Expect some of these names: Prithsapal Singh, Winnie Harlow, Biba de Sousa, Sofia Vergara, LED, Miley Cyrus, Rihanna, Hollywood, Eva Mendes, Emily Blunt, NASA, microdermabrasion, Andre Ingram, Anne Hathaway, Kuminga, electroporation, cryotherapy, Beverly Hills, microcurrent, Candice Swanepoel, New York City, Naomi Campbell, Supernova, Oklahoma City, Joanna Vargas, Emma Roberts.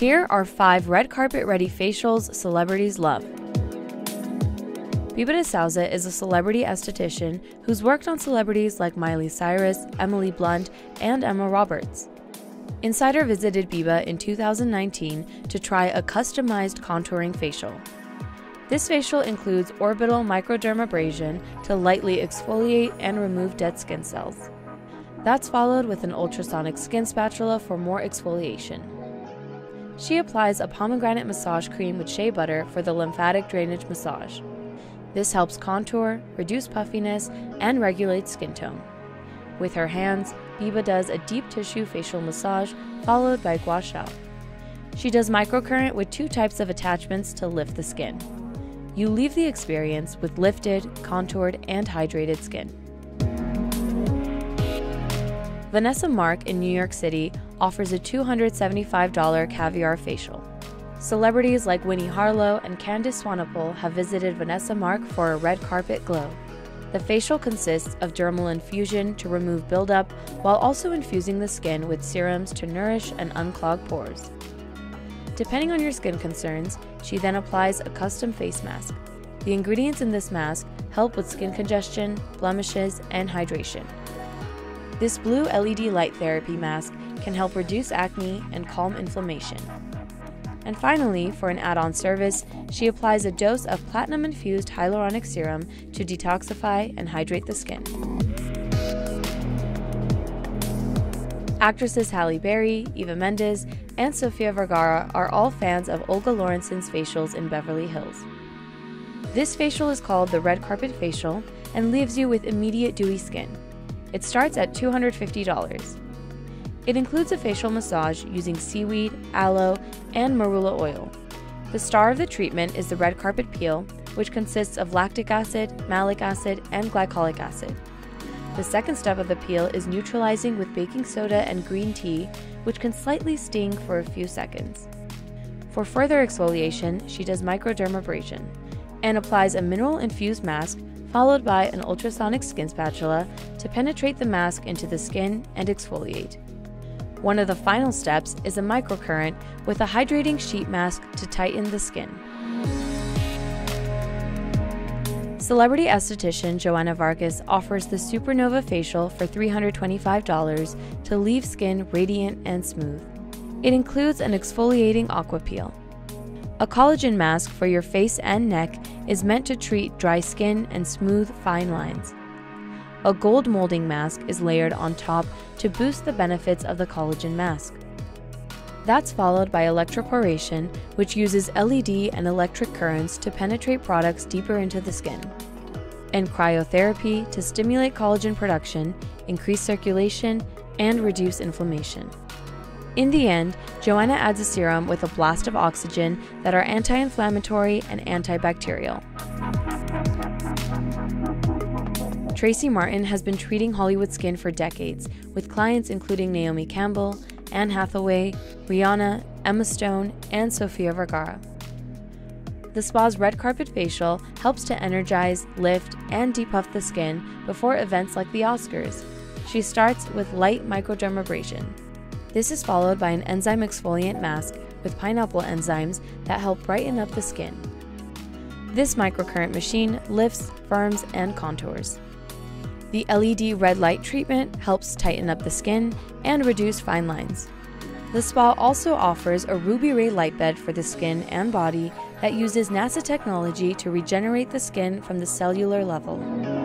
Here are 5 red carpet ready facials celebrities love. Biba de Sousa is a celebrity esthetician who's worked on celebrities like Miley Cyrus, Emily Blunt, and Emma Roberts. Insider visited Biba in 2019 to try a customized contouring facial. This facial includes orbital microdermabrasion to lightly exfoliate and remove dead skin cells. That's followed with an ultrasonic skin spatula for more exfoliation. She applies a pomegranate massage cream with shea butter for the lymphatic drainage massage. This helps contour, reduce puffiness, and regulate skin tone. With her hands, Biba does a deep tissue facial massage followed by gua sha. She does microcurrent with 2 types of attachments to lift the skin. You leave the experience with lifted, contoured, and hydrated skin. Vanessa Marc in New York City offers a $275 caviar facial. Celebrities like Winnie Harlow and Candice Swanepoel have visited Vanessa Marc for a red carpet glow. The facial consists of dermal infusion to remove buildup while also infusing the skin with serums to nourish and unclog pores. Depending on your skin concerns, she then applies a custom face mask. The ingredients in this mask help with skin congestion, blemishes, and hydration. This blue LED light therapy mask can help reduce acne and calm inflammation. And finally, for an add-on service, she applies a dose of platinum-infused hyaluronic serum to detoxify and hydrate the skin. Actresses Halle Berry, Eva Mendes, and Sofia Vergara are all fans of Olga Lorenzen's facials in Beverly Hills. This facial is called the red carpet facial and leaves you with immediate dewy skin. It starts at $250. It includes a facial massage using seaweed, aloe, and marula oil. The star of the treatment is the red carpet peel, which consists of lactic acid, malic acid, and glycolic acid. The second step of the peel is neutralizing with baking soda and green tea, which can slightly sting for a few seconds. For further exfoliation, she does microdermabrasion and applies a mineral-infused mask followed by an ultrasonic skin spatula to penetrate the mask into the skin and exfoliate. One of the final steps is a microcurrent with a hydrating sheet mask to tighten the skin. Celebrity esthetician Joanna Vargas offers the Supernova Facial for $325 to leave skin radiant and smooth. It includes an exfoliating aqua peel. A collagen mask for your face and neck is meant to treat dry skin and smooth fine lines. A gold molding mask is layered on top to boost the benefits of the collagen mask. That's followed by electroporation, which uses LED and electric currents to penetrate products deeper into the skin, and cryotherapy to stimulate collagen production, increase circulation, and reduce inflammation. In the end, Joanna adds a serum with a blast of oxygen that are anti-inflammatory and antibacterial. Tracie Martyn has been treating Hollywood skin for decades, with clients including Naomi Campbell, Anne Hathaway, Rihanna, Emma Stone, and Sofia Vergara. The spa's red carpet facial helps to energize, lift, and depuff the skin before events like the Oscars. She starts with light microdermabrasion. This is followed by an enzyme exfoliant mask with pineapple enzymes that help brighten up the skin. This microcurrent machine lifts, firms, and contours. The LED red light treatment helps tighten up the skin and reduce fine lines. The spa also offers a ruby ray light bed for the skin and body that uses NASA technology to regenerate the skin from the cellular level.